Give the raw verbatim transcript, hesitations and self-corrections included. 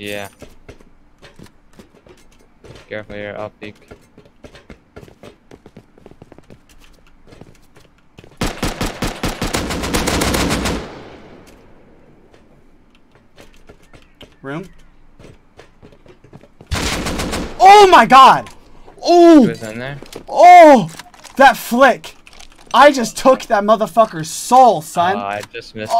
Yeah. Careful here, I'll peek. Room. Oh my god! Oh! Was in there? Oh! That flick! I just took that motherfucker's soul, son! Uh, I just missed it.